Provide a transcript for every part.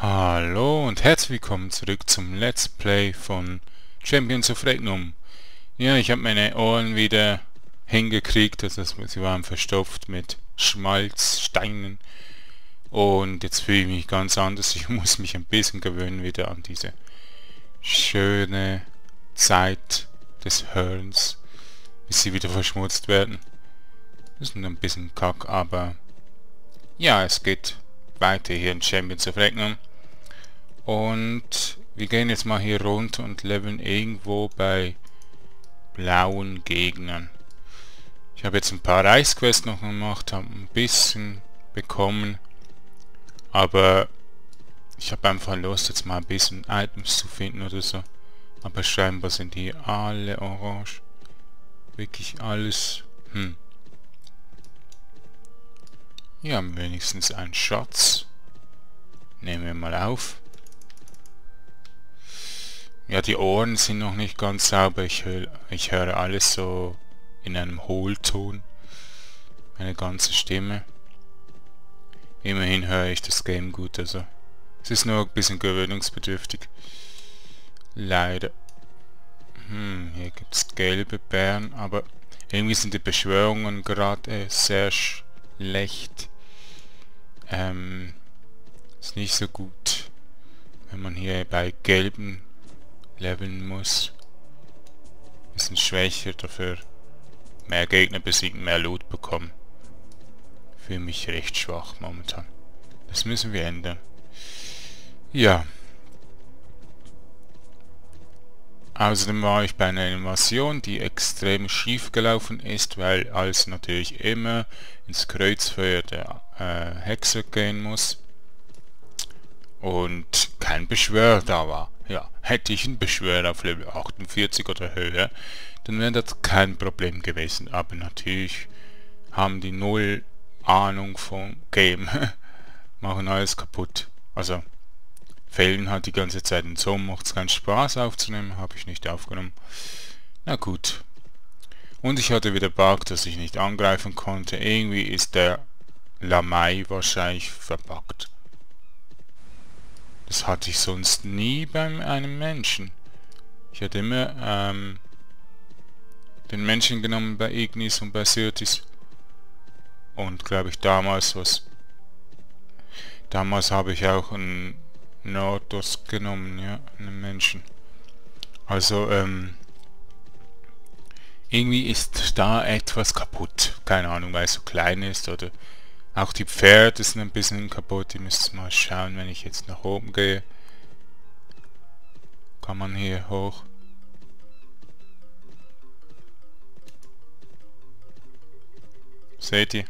Hallo und herzlich willkommen zurück zum Let's Play von Champions of Regnum. Ja, ich habe meine Ohren wieder hingekriegt, das heißt, sie waren verstopft mit Schmalz, Steinen und jetzt fühle ich mich ganz anders. Ich muss mich ein bisschen gewöhnen wieder an diese schöne Zeit des Hörens, bis sie wieder verschmutzt werden. Das ist ein bisschen kack, aber ja, es geht weiter hier in Champions of Regnum. Und wir gehen jetzt mal hier runter und leveln irgendwo bei blauen Gegnern. Ich habe jetzt ein paar Reichsquests noch gemacht, habe ein bisschen bekommen, aber ich habe einfach Lust, jetzt mal ein bisschen Items zu finden oder so. Aber scheinbar sind hier alle orange. Wirklich alles. Hier haben wir wenigstens einen Schatz. Nehmen wir mal auf. Ja, die Ohren sind noch nicht ganz sauber. Ich höre alles so in einem Hohlton. Meine ganze Stimme. Immerhin höre ich das Game gut, also. Es ist nur ein bisschen gewöhnungsbedürftig. Leider. Hier gibt es gelbe Bären, aber irgendwie sind die Beschwörungen gerade sehr schlecht. Ist nicht so gut, wenn man hier bei gelben leveln muss. Bisschen schwächer, dafür mehr Gegner besiegen, mehr Loot bekommen. Für mich recht schwach momentan. Das müssen wir ändern. Ja. Außerdem war ich bei einer Invasion, die extrem schief gelaufen ist, weil alles natürlich immer ins Kreuzfeuer der Hexer gehen muss. Und kein Beschwörer da war. Ja, hätte ich einen Beschwörer auf Level 48 oder höher, dann wäre das kein Problem gewesen. Aber natürlich haben die null Ahnung vom Game. Machen alles kaputt. Also Fällen hat die ganze Zeit und so macht es keinen Spaß aufzunehmen, habe ich nicht aufgenommen. Na gut. Und ich hatte wieder Bug, dass ich nicht angreifen konnte. Irgendwie ist der Lamai wahrscheinlich verbuggt. Das hatte ich sonst nie bei einem Menschen. Ich hatte immer den Menschen genommen bei Ignis und bei Syrtis. Und glaube ich damals was. Damals habe ich auch einen Notos genommen, ja, einen Menschen. Also, irgendwie ist da etwas kaputt. Keine Ahnung, weil es so klein ist oder auch die Pferde sind ein bisschen kaputt. Ihr müsst mal schauen, wenn ich jetzt nach oben gehe. Kann man hier hoch? Seht ihr?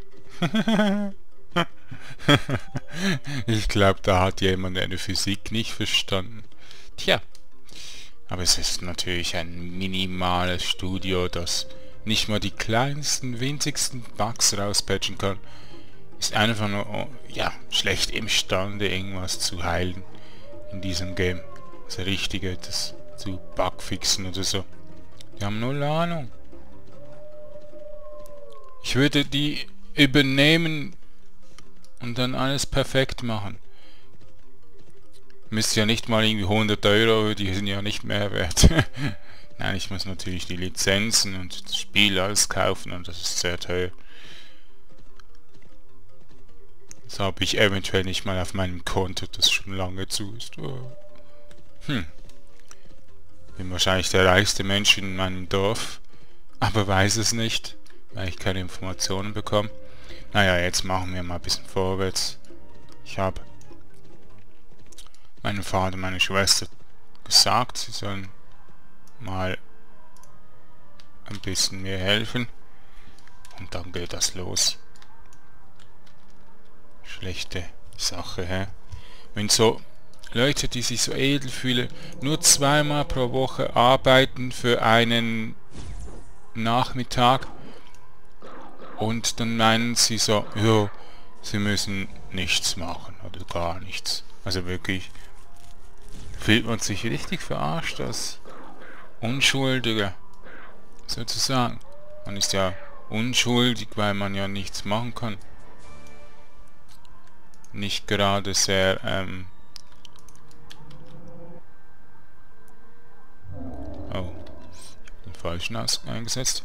Ich glaube, da hat jemand eine Physik nicht verstanden. Tja, aber es ist natürlich ein minimales Studio, das nicht mal die kleinsten, winzigsten Bugs rauspatchen kann. Ist einfach nur, ja, schlecht imstande, irgendwas zu heilen in diesem Game. Das Richtige, das zu bugfixen oder so. Die haben null Ahnung. Ich würde die übernehmen und dann alles perfekt machen. Müsst ja nicht mal irgendwie 100 €, die sind ja nicht mehr wert. Nein, ich muss natürlich die Lizenzen und das Spiel alles kaufen und das ist sehr teuer. Das habe ich eventuell nicht mal auf meinem Konto, das schon lange zu ist. Bin wahrscheinlich der reichste Mensch in meinem Dorf, aber weiß es nicht, weil ich keine Informationen bekomme. Naja, jetzt machen wir mal ein bisschen vorwärts. Ich habe meinem Vater, meiner Schwester gesagt, sie sollen mal ein bisschen mir helfen. Und dann geht das los. Schlechte Sache, hä? Wenn so Leute, die sich so edel fühlen, nur zweimal pro Woche arbeiten für einen Nachmittag, und dann meinen sie so, ja, sie müssen nichts machen oder gar nichts. Also wirklich, fühlt man sich richtig verarscht als Unschuldiger, sozusagen. Man ist ja unschuldig, weil man ja nichts machen kann. Nicht gerade sehr falschen eingesetzt.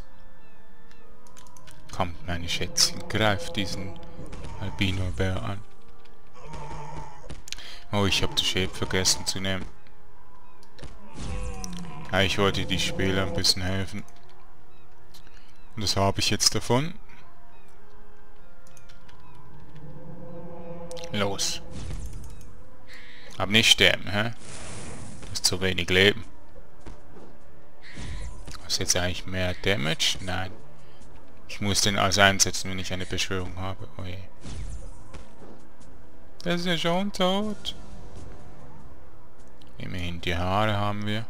Komm, meine Schätzchen, greif diesen Albino-Bär an. Oh, ich habe das Schild vergessen zu nehmen. Ja, ich wollte die Spieler ein bisschen helfen. Und das habe ich jetzt davon. Los. Aber nicht sterben, hä? Du hast zu wenig Leben. Hast du jetzt eigentlich mehr Damage? Nein. Ich muss den als einsetzen, wenn ich eine Beschwörung habe. Oh je. Der ist ja schon tot. Immerhin die Haare haben wir.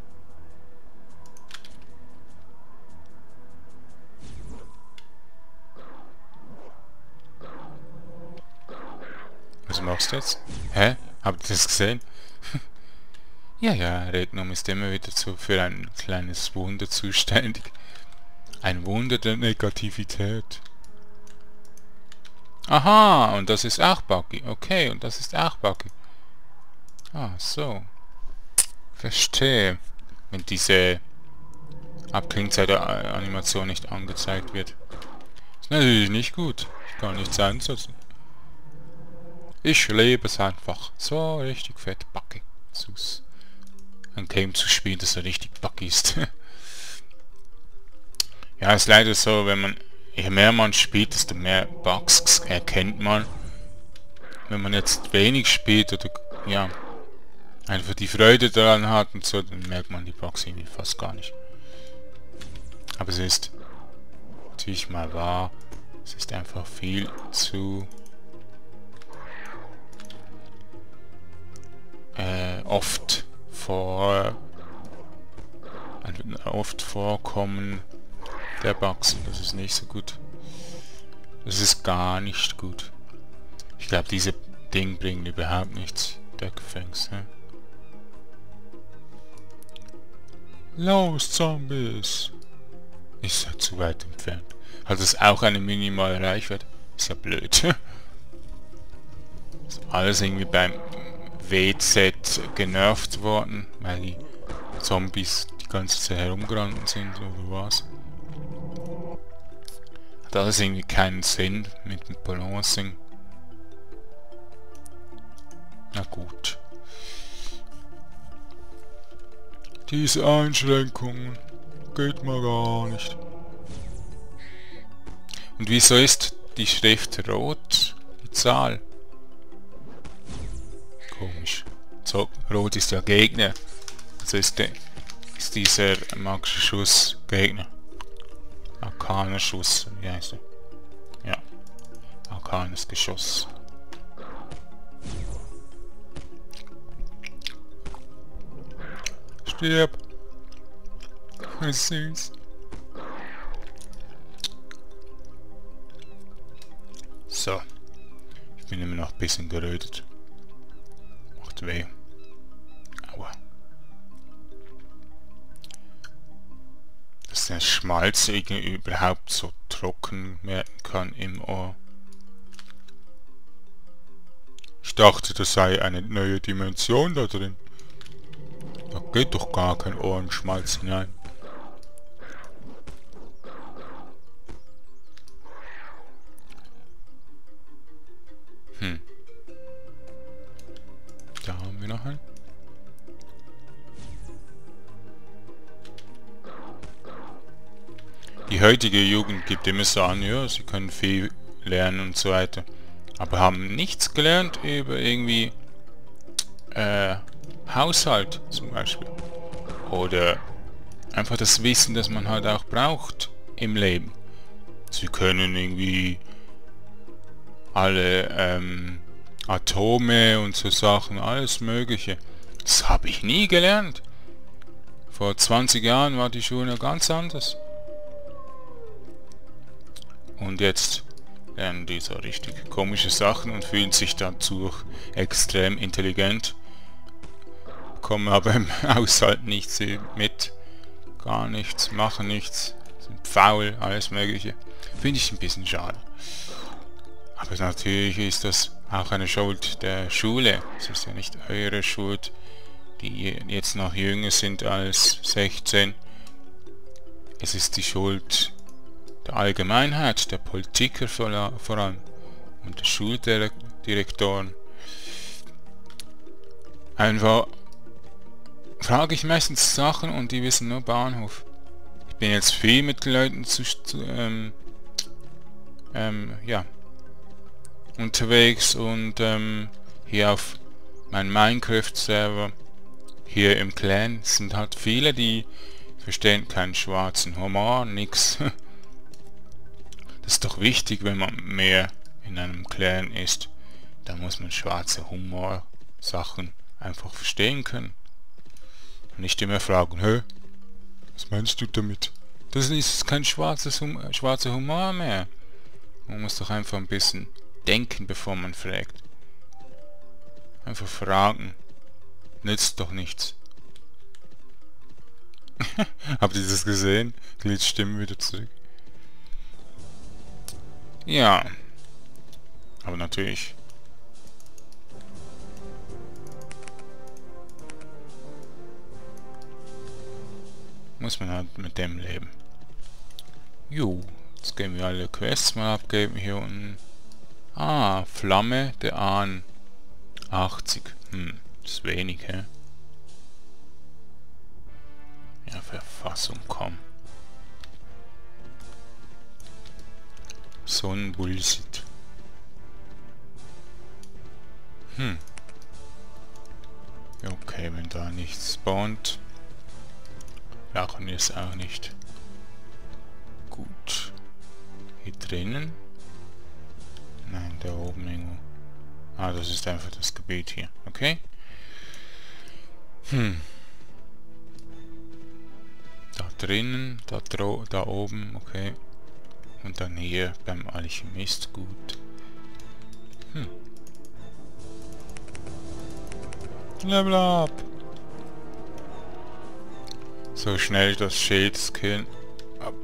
Was machst du jetzt? Hä? Habt ihr das gesehen? Ja, ja, Regnum ist immer wieder für ein kleines Wunder zuständig. Ein Wunder der Negativität. Aha, und das ist auch buggy. Okay, und das ist auch buggy. Ah, so. Verstehe. Wenn diese Abklingzeit-Animation nicht angezeigt wird. Ist natürlich nicht gut. Ich kann nichts einsetzen. Ich lebe es einfach. So richtig fett buggy. Sus. Ein Game zu spielen, das so richtig buggy ist. Ja, ist leider so, wenn man... Je mehr man spielt, desto mehr Bugs erkennt man. Wenn man jetzt wenig spielt oder... Ja... Einfach die Freude daran hat und so, dann merkt man die Bugs irgendwie fast gar nicht. Aber es ist... Natürlich mal wahr. Es ist einfach viel zu... oft vorkommen der Bugs. Das ist nicht so gut. Das ist gar nicht gut. Ich glaube, diese Dinge bringen überhaupt nichts. Der Gefängnis. Ne? Los, Zombies! Ist ja zu weit entfernt. Hat es auch eine minimale Reichweite? Ist ja blöd. Ist alles irgendwie beim WZ genervt worden, weil die Zombies die ganze Zeit herumgerannt sind oder was. Hat alles irgendwie keinen Sinn mit dem Balancing. Na gut. Diese Einschränkungen geht mal gar nicht. Und wieso ist die Schrift rot? Die Zahl. Komisch. So, rot ist ja Gegner. Also ist dieser magische Schuss Gegner. Arkaner Schuss, wie heißt er? Ja. Arkanes Geschoss. Stirb. Ist süß. So. Ich bin immer noch ein bisschen gerötet. Weh. Aua. Dass der Schmalz irgendwie überhaupt so trocken werden kann im Ohr. Ich dachte, das sei eine neue Dimension da drin. Da geht doch gar kein Ohrenschmalz hinein. Da haben wir noch einen. Die heutige Jugend gibt immer so an, ja, sie können viel lernen und so weiter. Aber haben nichts gelernt über irgendwie Haushalt zum Beispiel. Oder einfach das Wissen, das man halt auch braucht im Leben. Sie können irgendwie alle Atome und so Sachen, alles mögliche. Das habe ich nie gelernt. Vor 20 Jahren war die Schule ganz anders. Und jetzt lernen die so richtig komische Sachen und fühlen sich dazu extrem intelligent. Kommen aber im Haushalt nichts mit. Gar nichts, machen nichts. Sind faul, alles mögliche. Finde ich ein bisschen schade. Aber natürlich ist das auch eine Schuld der Schule. Es ist ja nicht eure Schuld, die jetzt noch jünger sind als 16. Das ist die Schuld der Allgemeinheit, der Politiker vor allem und der Schuldirektoren. Einfach frage ich meistens Sachen und die wissen nur Bahnhof. Ich bin jetzt viel mit Leuten ja, unterwegs und hier auf meinem Minecraft-Server hier im Clan sind halt viele, die verstehen keinen schwarzen Humor, nix. Das ist doch wichtig, wenn man mehr in einem Clan ist. Da muss man schwarze Humor-Sachen einfach verstehen können. Und nicht immer fragen, hä? Was meinst du damit? Das ist kein schwarzer Humor mehr. Man muss doch einfach ein bisschen denken, bevor man fragt. Einfach fragen. Nützt doch nichts. Habt ihr das gesehen? Glieds Stimme wieder zurück. Ja. Aber natürlich. Muss man halt mit dem leben. Jo. Jetzt gehen wir alle Quests mal abgeben hier unten. Ah, Flamme der Ahn. 80. Das ist wenig, hä? Ja, Verfassung, komm. So ein Bullshit. Okay, wenn da nichts spawnt, brauchen wir es auch nicht. Gut. Hier drinnen? Nein, da oben irgendwo. Ah, das ist einfach das Gebiet hier. Okay. Da drinnen, da oben, okay. Und dann hier beim Alchemist, gut. Level up! So schnell das Schild skillen. Ab.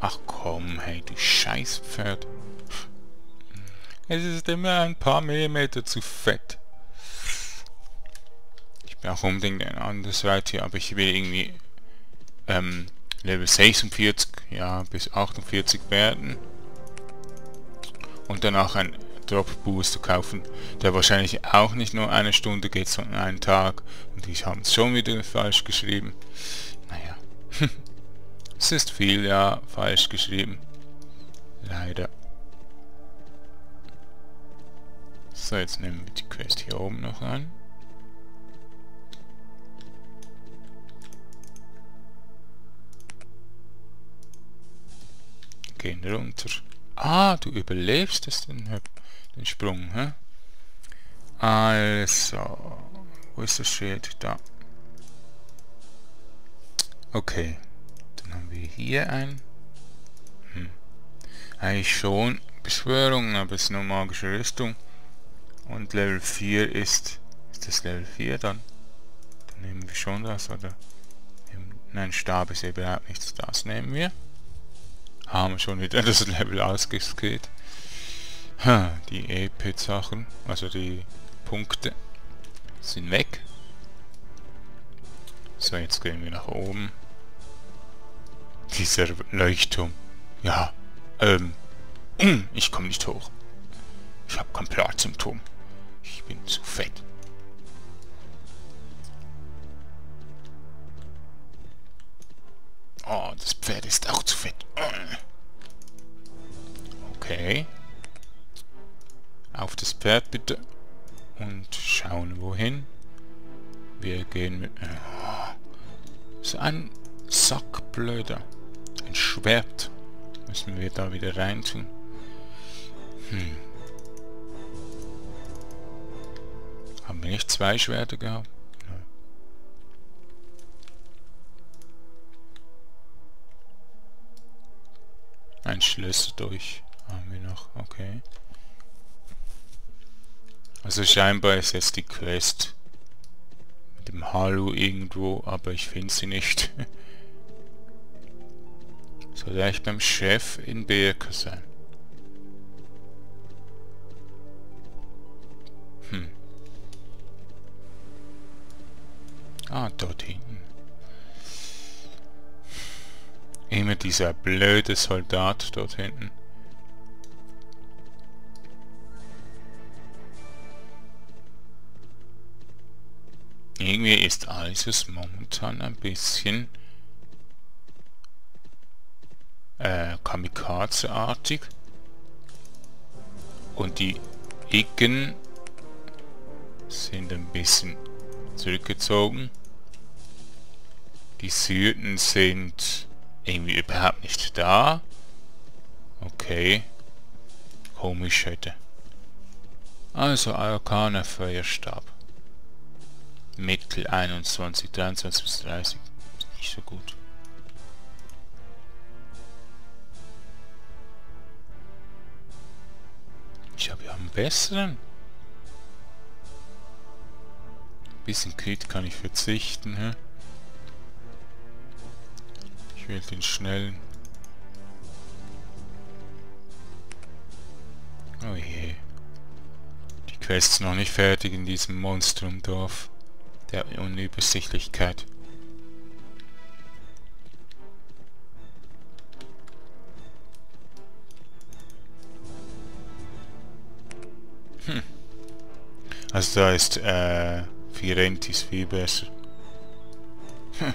Ach komm, hey, du Scheißpferd. Es ist immer ein paar Millimeter zu fett. Ich brauche unbedingt ein anderes Weit hier, aber ich will irgendwie Level 46, ja, bis 48 werden. Und danach einen Drop Booster kaufen, der wahrscheinlich auch nicht nur eine Stunde geht, sondern einen Tag. Und ich habe es schon wieder falsch geschrieben. Naja. Es ist viel, ja, falsch geschrieben. Leider. So, jetzt nehmen wir die Quest hier oben noch an. Gehen runter. Ah, du überlebst es, den Sprung, hä? Also, wo ist das Schild? Da. Okay. Dann haben wir hier ein. Eigentlich schon Beschwörungen, aber es ist nur magische Rüstung. Und Level 4 ist... Ist das Level 4 dann? Dann nehmen wir schon das, oder? Nein, Stab ist eben überhaupt nichts. Das nehmen wir. Haben wir schon wieder das Level ausgeskillt. Die EP-Sachen, also die Punkte, sind weg. So, jetzt gehen wir nach oben. Dieser Leuchtturm. Ja, ich komme nicht hoch. Ich habe keinen Platz im Turm. Ich bin zu fett. Oh, das Pferd ist auch zu fett. Okay. Auf das Pferd bitte. Und schauen wohin. Wir gehen mit... so ein Sackblöder. Ein Schwert. Müssen wir da wieder rein tun. Haben wir nicht zwei Schwerter gehabt? Nein. Ein Schlüssel durch haben wir noch, okay. Also scheinbar ist jetzt die Quest mit dem Halu irgendwo, aber ich finde sie nicht. Soll vielleicht beim Chef in Birke sein. Ah, dort hinten. Immer dieser blöde Soldat dort hinten. Irgendwie ist Alsius momentan ein bisschen Kamikaze-artig. Und die Iggen sind ein bisschen zurückgezogen. Die Syrten sind irgendwie überhaupt nicht da. Okay. Komisch heute. Also Arcana Feuerstab. Mittel 21, 23 bis 30. Nicht so gut. Ich habe ja einen besseren. Bisschen Kit kann ich verzichten. Hä? Ich will den schnellen. Oh je. Die Quest noch nicht fertig in diesem Monstrumdorf der Unübersichtlichkeit. Also da ist Firentis viel besser. Hm.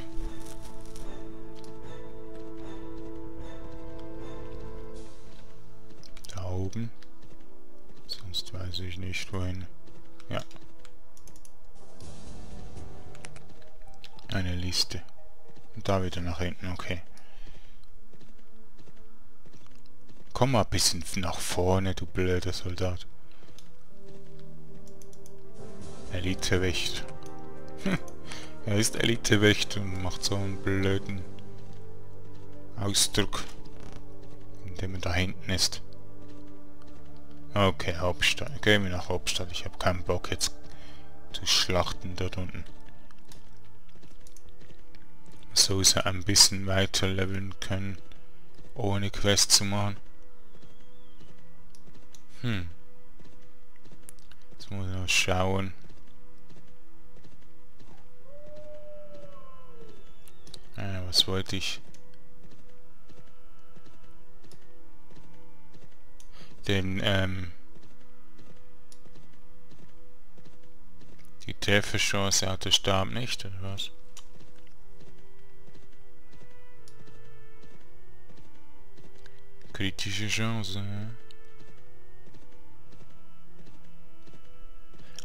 Da oben. Sonst weiß ich nicht wohin. Ja. Eine Liste. Und da wieder nach hinten, okay. Komm mal ein bisschen nach vorne, du blöder Soldat. Elitewächter. Er ist Elitewächter und macht so einen blöden Ausdruck, indem er da hinten ist. Okay, Hauptstadt. Gehen wir nach Hauptstadt. Ich habe keinen Bock jetzt zu schlachten dort unten. So ist er ein bisschen weiter leveln können, ohne Quest zu machen. Hm. Jetzt muss ich noch schauen. Was wollte ich? Den, die Trefferchance hat der Stab nicht, oder was? Kritische Chance,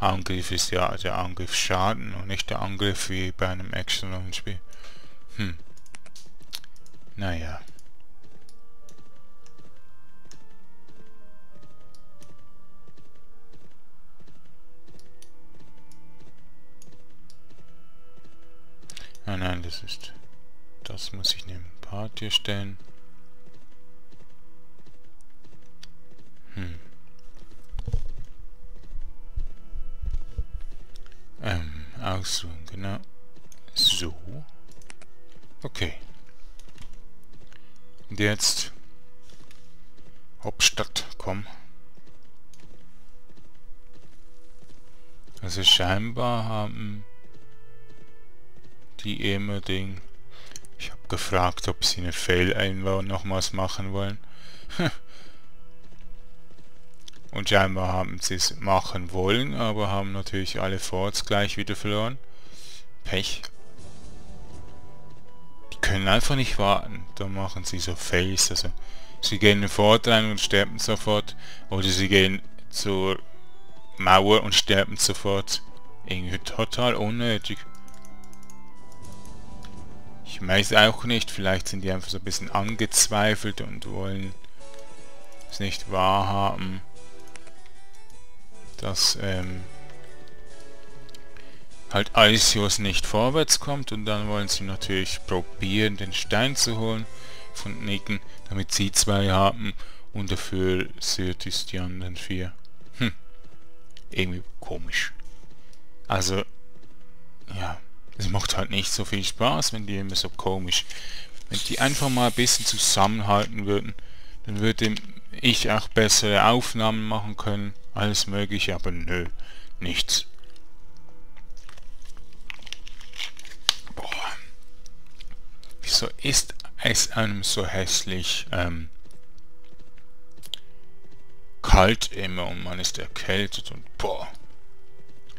ja. Angriff ist ja der Angriff Schaden und nicht der Angriff wie bei einem Action-Rollenspiel. Hm. Naja. Ah nein, das ist... Das muss ich neben Party stellen. Hm. Aussuchen, genau. So. Okay. Und jetzt Hauptstadt, komm. Also scheinbar haben die immer den... Ich habe gefragt, ob sie eine Fail-Einbau nochmals machen wollen. Und scheinbar haben sie es machen wollen, aber haben natürlich alle Forts gleich wieder verloren. Pech. Können einfach nicht warten, da machen sie so Fails, also sie gehen sofort rein und sterben sofort, oder sie gehen zur Mauer und sterben sofort, irgendwie total unnötig. Ich weiß auch nicht, vielleicht sind die einfach so ein bisschen angezweifelt und wollen es nicht wahrhaben, dass halt Alsius nicht vorwärts kommt, und dann wollen sie natürlich probieren, den Stein zu holen von Nicken, damit sie zwei haben und dafür Syrtis die anderen vier. Hm. Irgendwie komisch. Also, ja, es macht halt nicht so viel Spaß, wenn die immer so komisch. Wenn die einfach mal ein bisschen zusammenhalten würden, dann würde ich auch bessere Aufnahmen machen können, alles mögliche, aber nö, nichts. Wieso ist es einem so hässlich kalt immer und man ist erkältet und boah.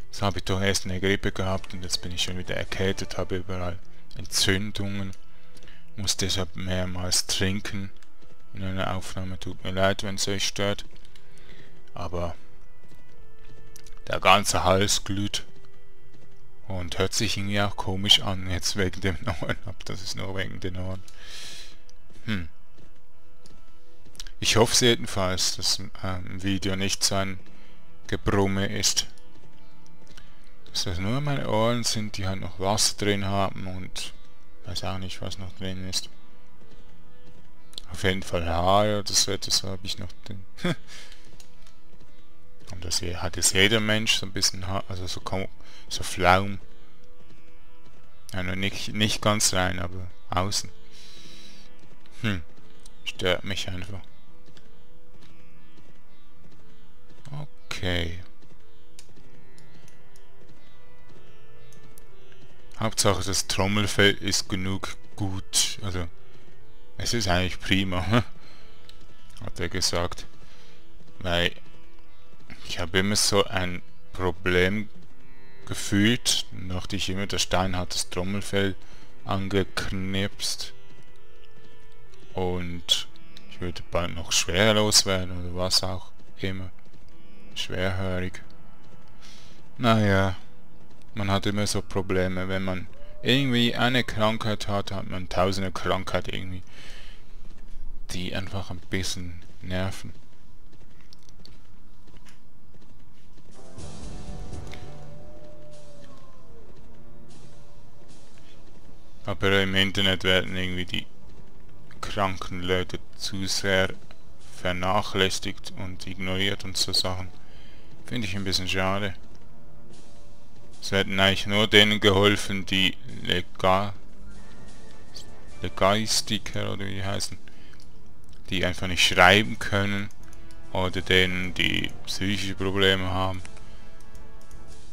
Jetzt habe ich doch erst eine Grippe gehabt und jetzt bin ich schon wieder erkältet, habe überall Entzündungen, muss deshalb mehrmals trinken. In einer Aufnahme tut mir leid, wenn es euch stört, aber der ganze Hals glüht und hört sich irgendwie auch komisch an, jetzt wegen dem Ohren ab, das ist nur wegen den Ohren. Ich hoffe es jedenfalls, dass im Video nicht so ein Gebrumme ist. Dass das nur meine Ohren sind, die halt noch Wasser drin haben und weiß auch nicht, was noch drin ist. Auf jeden Fall Haare oder so etwas habe ich noch drin. Und das hier hat jetzt jeder Mensch so ein bisschen Haar, also so Flaum. Ja, nur nicht ganz rein, aber außen. Stört mich einfach. Okay. Hauptsache das Trommelfell ist genug gut, also es ist eigentlich prima, hat er gesagt, weil ich habe immer so ein Problem gefühlt, dann dachte ich immer, der Stein hat das Trommelfell angeknipst und ich würde bald noch schwerlos werden oder was auch immer, schwerhörig. Naja. Man hat immer so Probleme, wenn man irgendwie eine Krankheit hat, hat man tausende Krankheiten irgendwie, die einfach ein bisschen nerven. Aber im Internet werden irgendwie die kranken Leute zu sehr vernachlässigt und ignoriert und so Sachen. Finde ich ein bisschen schade. Es werden eigentlich nur denen geholfen, die Legalistiker oder wie die heißen, die einfach nicht schreiben können oder denen, die psychische Probleme haben.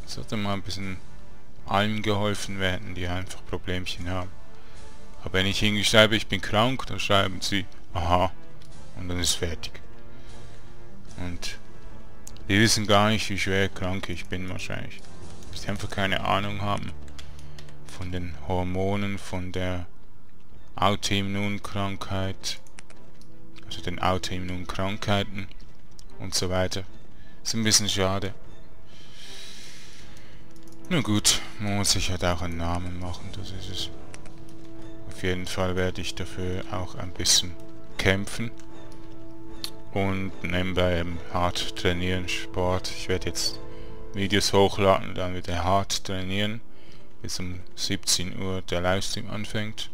Es sollte mal ein bisschen allen geholfen werden, die einfach Problemchen haben. Aber wenn ich hinschreibe, ich bin krank, dann schreiben sie, aha, und dann ist fertig. Und die wissen gar nicht, wie schwer krank ich bin wahrscheinlich. Die einfach keine Ahnung haben von den Hormonen, von der Autoimmunkrankheit, also den Autoimmunkrankheiten und so weiter. Ist ein bisschen schade. Nun gut, man muss sich halt auch einen Namen machen, das ist es. Auf jeden Fall werde ich dafür auch ein bisschen kämpfen und nebenbei hart trainieren, Sport. Ich werde jetzt Videos hochladen und dann wieder hart trainieren, bis um 17 Uhr der Livestream anfängt.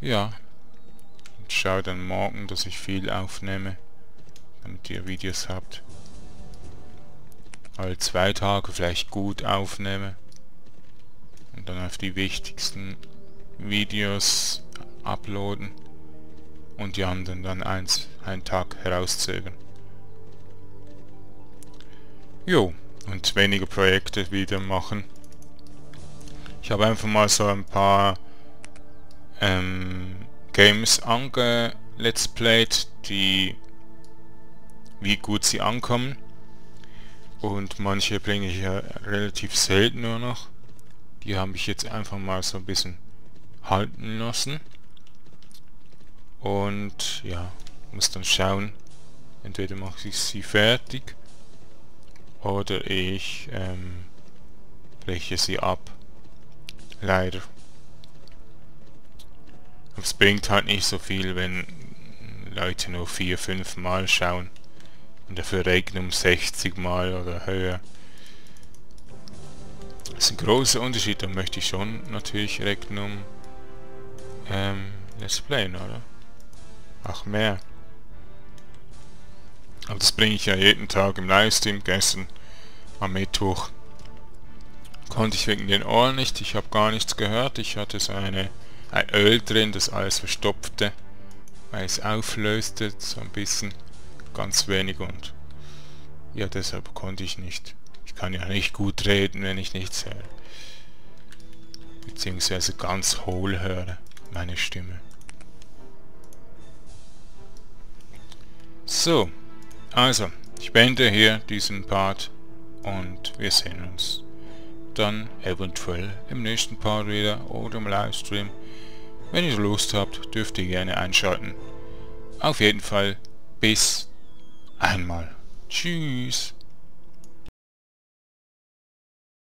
Ja, ich schaue dann morgen, dass ich viel aufnehme, damit ihr Videos habt. Alle 2 Tage vielleicht gut aufnehme und dann auf die wichtigsten Videos uploaden und die anderen dann einen Tag herauszögern. Jo. Und wenige Projekte wieder machen. Ich habe einfach mal so ein paar Games ange-Let's Played, die wie gut sie ankommen. Und manche bringe ich ja relativ selten nur noch. Die habe ich jetzt einfach mal so ein bisschen halten lassen. Und ja, muss dann schauen. Entweder mache ich sie fertig oder ich breche sie ab. Leider. Es bringt halt nicht so viel, wenn Leute nur 4-5 Mal schauen und dafür Regnum 60 Mal oder höher. Das ist ein großer Unterschied, da möchte ich schon natürlich Regnum Let's Playen, oder? Ach, mehr. Aber das bringe ich ja jeden Tag im Livestream. Gestern am Mittwoch konnte ich wegen den Ohren nicht, ich habe gar nichts gehört. Ich hatte so ein Öl drin, das alles verstopfte, weil es auflöste, so ein bisschen, ganz wenig und ja, deshalb konnte ich nicht. Ich kann ja nicht gut reden, wenn ich nichts höre, beziehungsweise ganz hohl höre. meine Stimme. So, also, ich beende hier diesen Part und wir sehen uns dann eventuell im nächsten Part wieder oder im Livestream. Wenn ihr Lust habt, dürft ihr gerne einschalten. Auf jeden Fall, bis einmal. Tschüss.